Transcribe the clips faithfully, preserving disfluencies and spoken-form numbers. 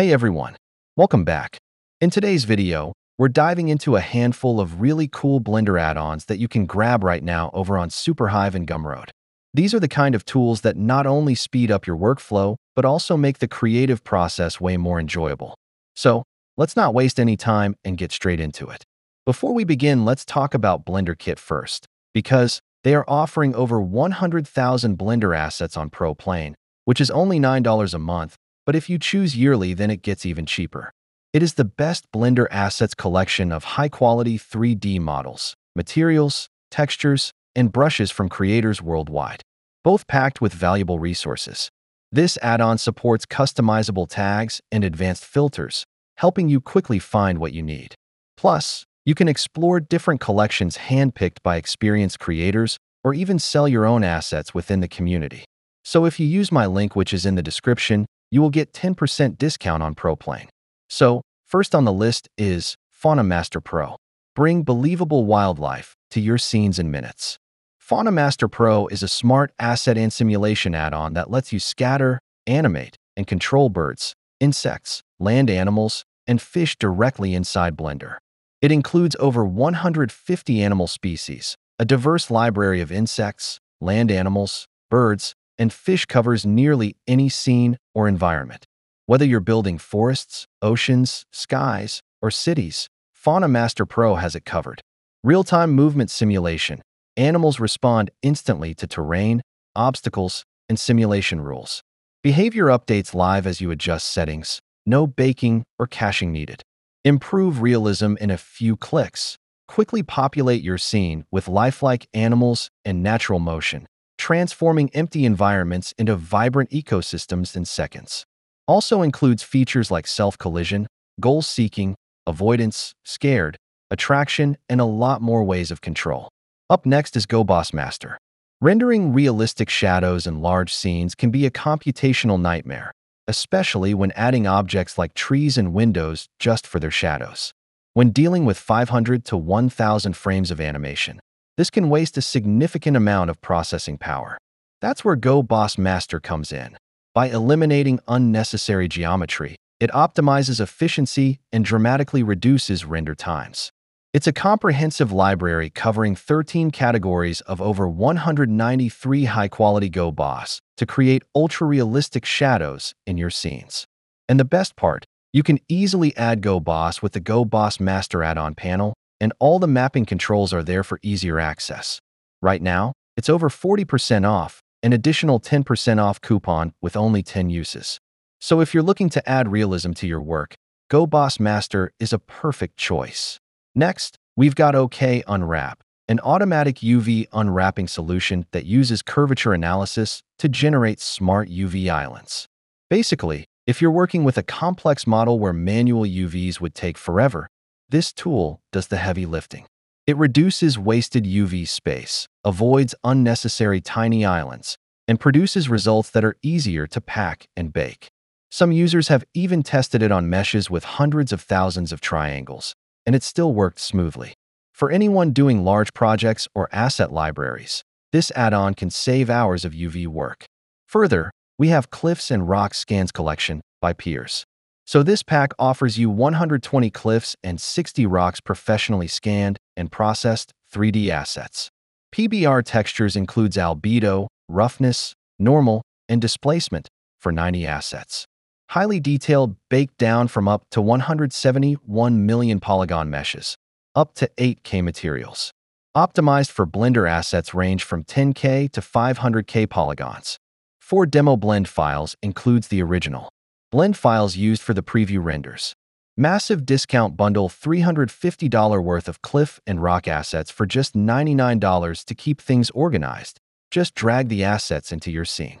Hey everyone, welcome back. In today's video, we're diving into a handful of really cool Blender add-ons that you can grab right now over on SuperHive and Gumroad. These are the kind of tools that not only speed up your workflow, but also make the creative process way more enjoyable. So, let's not waste any time and get straight into it. Before we begin, let's talk about BlenderKit first, because they are offering over one hundred thousand Blender assets on Pro Plane, which is only nine dollars a month, but if you choose yearly, then it gets even cheaper. It is the best Blender assets collection of high-quality three D models, materials, textures, and brushes from creators worldwide, both packed with valuable resources. This add-on supports customizable tags and advanced filters, helping you quickly find what you need. Plus, you can explore different collections handpicked by experienced creators or even sell your own assets within the community. So if you use my link, which is in the description, you will get ten percent discount on Pro Plane. So, first on the list is Fauna Master Pro. Bring believable wildlife to your scenes in minutes. Fauna Master Pro is a smart asset and simulation add-on that lets you scatter, animate, and control birds, insects, land animals, and fish directly inside Blender. It includes over one hundred fifty animal species, a diverse library of insects, land animals, birds, and fish covers nearly any scene or environment. Whether you're building forests, oceans, skies, or cities, Fauna Master Pro has it covered. Real-time movement simulation. Animals respond instantly to terrain, obstacles, and simulation rules. Behavior updates live as you adjust settings. No baking or caching needed. Improve realism in a few clicks. Quickly populate your scene with lifelike animals and natural motion, transforming empty environments into vibrant ecosystems in seconds. Also includes features like self-collision, goal-seeking, avoidance, scared, attraction, and a lot more ways of control. Up next is Gobos Master. Rendering realistic shadows and large scenes can be a computational nightmare, especially when adding objects like trees and windows just for their shadows. When dealing with five hundred to one thousand frames of animation, this can waste a significant amount of processing power. That's where Gobos Master comes in. By eliminating unnecessary geometry, it optimizes efficiency and dramatically reduces render times. It's a comprehensive library covering thirteen categories of over one hundred ninety-three high-quality Gobos to create ultra-realistic shadows in your scenes. And the best part, you can easily add Gobos with the Gobos Master add-on panel, and all the mapping controls are there for easier access. Right now, it's over forty percent off, an additional ten percent off coupon with only ten uses. So if you're looking to add realism to your work, Gobos Master is a perfect choice. Next, we've got OkUnwrap, an automatic U V unwrapping solution that uses curvature analysis to generate smart U V islands. Basically, if you're working with a complex model where manual U Vs would take forever, this tool does the heavy lifting. It reduces wasted U V space, avoids unnecessary tiny islands, and produces results that are easier to pack and bake. Some users have even tested it on meshes with hundreds of thousands of triangles, and it still worked smoothly. For anyone doing large projects or asset libraries, this add-on can save hours of U V work. Further, we have Cliffs and Rock Scans Collection by Piers. So this pack offers you one hundred twenty cliffs and sixty rocks professionally scanned and processed three D assets. P B R textures includes albedo, roughness, normal, and displacement for ninety assets. Highly detailed, baked down from up to one hundred seventy-one million polygon meshes, up to eight K materials. Optimized for Blender assets range from ten K to five hundred K polygons. Four demo blend files includes the original blend files used for the preview renders. Massive discount bundle three hundred fifty dollars worth of cliff and rock assets for just ninety-nine dollars to keep things organized. Just drag the assets into your scene.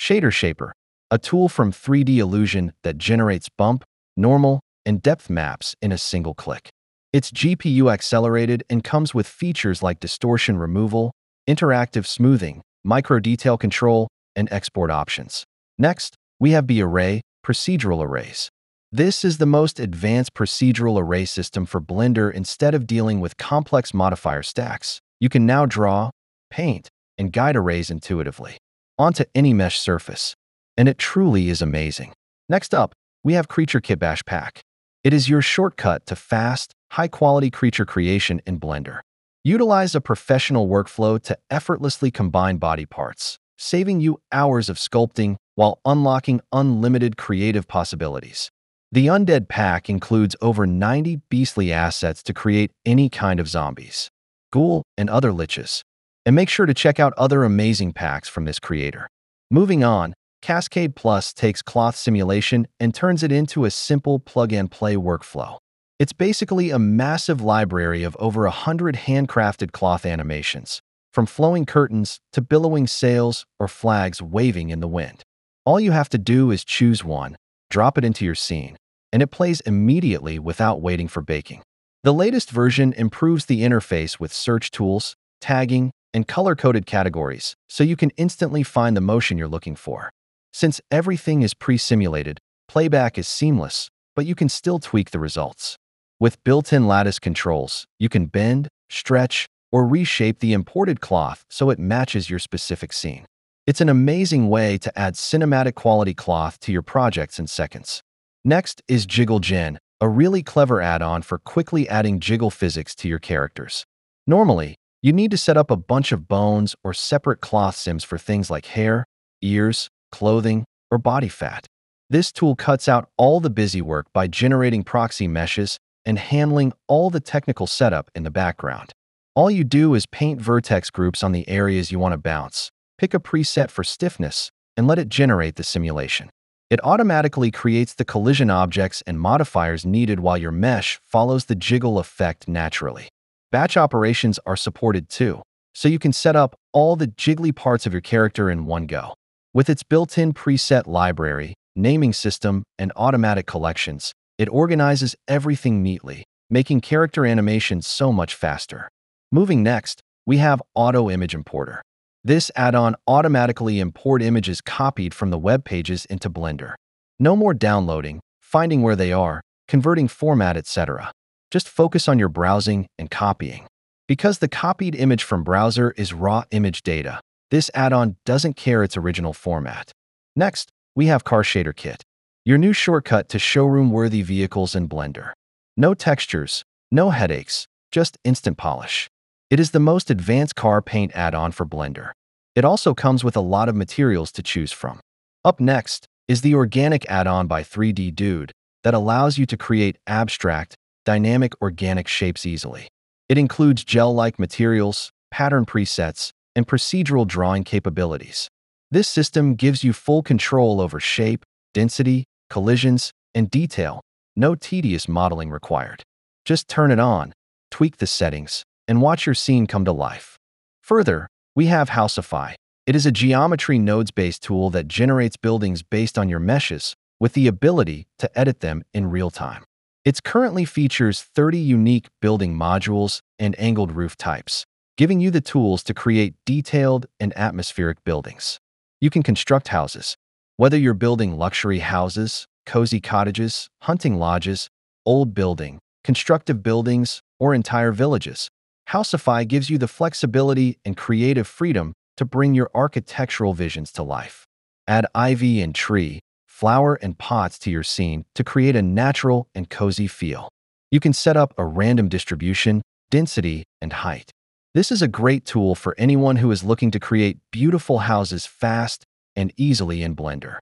Shader Shaper, a tool from three D Illusion that generates bump, normal, and depth maps in a single click. It's G P U accelerated and comes with features like distortion removal, interactive smoothing, micro detail control, and export options. Next, we have B-Array, Procedural Arrays. This is the most advanced procedural array system for Blender. Instead of dealing with complex modifier stacks, you can now draw, paint, and guide arrays intuitively onto any mesh surface. And it truly is amazing. Next up, we have Creature Kitbash Pack. It is your shortcut to fast, high-quality creature creation in Blender. Utilize a professional workflow to effortlessly combine body parts, saving you hours of sculpting while unlocking unlimited creative possibilities. The Undead Pack includes over ninety beastly assets to create any kind of zombies, ghoul, and other liches. And make sure to check out other amazing packs from this creator. Moving on, Cascade Plus takes cloth simulation and turns it into a simple plug-and-play workflow. It's basically a massive library of over one hundred handcrafted cloth animations, from flowing curtains to billowing sails or flags waving in the wind. All you have to do is choose one, drop it into your scene, and it plays immediately without waiting for baking. The latest version improves the interface with search tools, tagging, and color-coded categories, so you can instantly find the motion you're looking for. Since everything is pre-simulated, playback is seamless, but you can still tweak the results. With built-in lattice controls, you can bend, stretch, or reshape the imported cloth so it matches your specific scene. It's an amazing way to add cinematic quality cloth to your projects in seconds. Next is Jiggle Gen, a really clever add-on for quickly adding jiggle physics to your characters. Normally, you need to set up a bunch of bones or separate cloth sims for things like hair, ears, clothing, or body fat. This tool cuts out all the busy work by generating proxy meshes and handling all the technical setup in the background. All you do is paint vertex groups on the areas you want to bounce, pick a preset for stiffness, and let it generate the simulation. It automatically creates the collision objects and modifiers needed while your mesh follows the jiggle effect naturally. Batch operations are supported too, so you can set up all the jiggly parts of your character in one go. With its built-in preset library, naming system, and automatic collections, it organizes everything neatly, making character animations so much faster. Moving next, we have Auto Image Importer. This add-on automatically imports images copied from the web pages into Blender. No more downloading, finding where they are, converting format, et cetera. Just focus on your browsing and copying. Because the copied image from browser is raw image data, this add-on doesn't care its original format. Next, we have Car Shader Kit, your new shortcut to showroom-worthy vehicles in Blender. No textures, no headaches, just instant polish. It is the most advanced car paint add-on for Blender. It also comes with a lot of materials to choose from. Up next is the Organic add-on by three D Dude that allows you to create abstract, dynamic organic shapes easily. It includes gel-like materials, pattern presets, and procedural drawing capabilities. This system gives you full control over shape, density, collisions, and detail. No tedious modeling required. Just turn it on, tweak the settings, and watch your scene come to life. Further, we have Houseify. It is a geometry nodes-based tool that generates buildings based on your meshes, with the ability to edit them in real time. It currently features thirty unique building modules and angled roof types, giving you the tools to create detailed and atmospheric buildings. You can construct houses, whether you're building luxury houses, cozy cottages, hunting lodges, old building, constructive buildings, or entire villages. Houseify gives you the flexibility and creative freedom to bring your architectural visions to life. Add ivy and tree, flower and pots to your scene to create a natural and cozy feel. You can set up a random distribution, density, and height. This is a great tool for anyone who is looking to create beautiful houses fast and easily in Blender.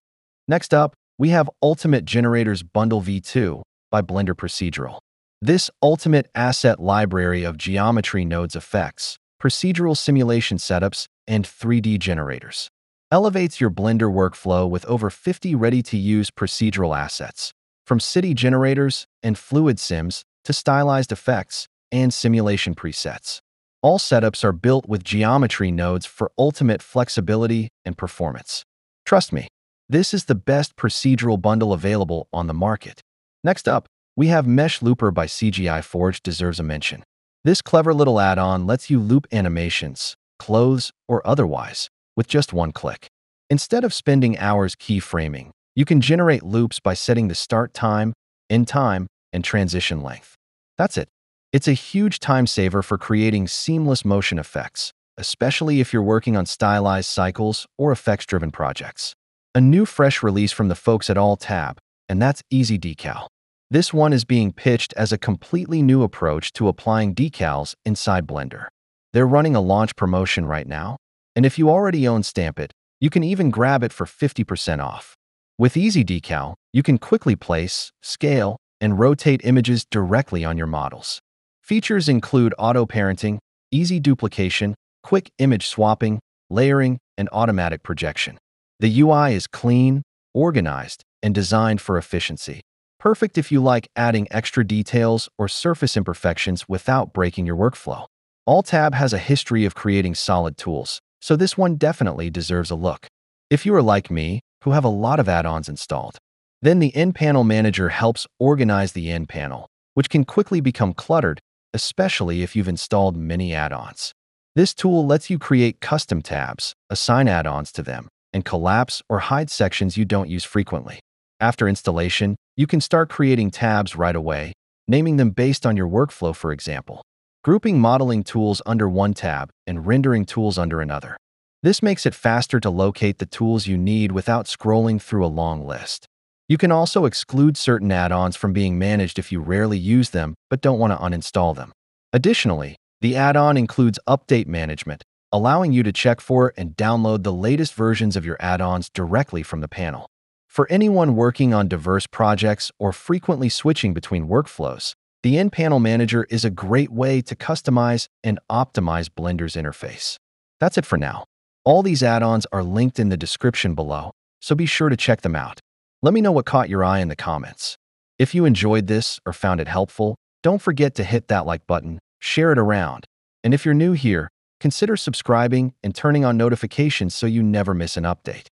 Next up, we have Ultimate Generators Bundle V two by Blender Procedural. This ultimate asset library of geometry nodes effects, procedural simulation setups, and three D generators elevates your Blender workflow with over fifty ready-to-use procedural assets, from city generators and fluid sims to stylized effects and simulation presets. All setups are built with geometry nodes for ultimate flexibility and performance. Trust me, this is the best procedural bundle available on the market. Next up, we have Mesh Looper by C G I Forge deserves a mention. This clever little add-on lets you loop animations, clothes, or otherwise, with just one click. Instead of spending hours keyframing, you can generate loops by setting the start time, end time, and transition length. That's it. It's a huge time saver for creating seamless motion effects, especially if you're working on stylized cycles or effects-driven projects. A new fresh release from the folks at All Tab, and that's Easy Decal. This one is being pitched as a completely new approach to applying decals inside Blender. They're running a launch promotion right now, and if you already own StampIt, you can even grab it for fifty percent off. With Easy Decal, you can quickly place, scale, and rotate images directly on your models. Features include auto-parenting, easy duplication, quick image swapping, layering, and automatic projection. The U I is clean, organized, and designed for efficiency. Perfect if you like adding extra details or surface imperfections without breaking your workflow. Ultimate has a history of creating solid tools, so this one definitely deserves a look. If you are like me, who have a lot of add-ons installed, then the N Panel Manager helps organize the N Panel, which can quickly become cluttered, especially if you've installed many add-ons. This tool lets you create custom tabs, assign add-ons to them, and collapse or hide sections you don't use frequently. After installation, you can start creating tabs right away, naming them based on your workflow, for example, grouping modeling tools under one tab and rendering tools under another. This makes it faster to locate the tools you need without scrolling through a long list. You can also exclude certain add-ons from being managed if you rarely use them but don't want to uninstall them. Additionally, the add-on includes update management, allowing you to check for and download the latest versions of your add-ons directly from the panel. For anyone working on diverse projects or frequently switching between workflows, the N Panel Manager is a great way to customize and optimize Blender's interface. That's it for now. All these add-ons are linked in the description below, so be sure to check them out. Let me know what caught your eye in the comments. If you enjoyed this or found it helpful, don't forget to hit that like button, share it around, and if you're new here, consider subscribing and turning on notifications so you never miss an update.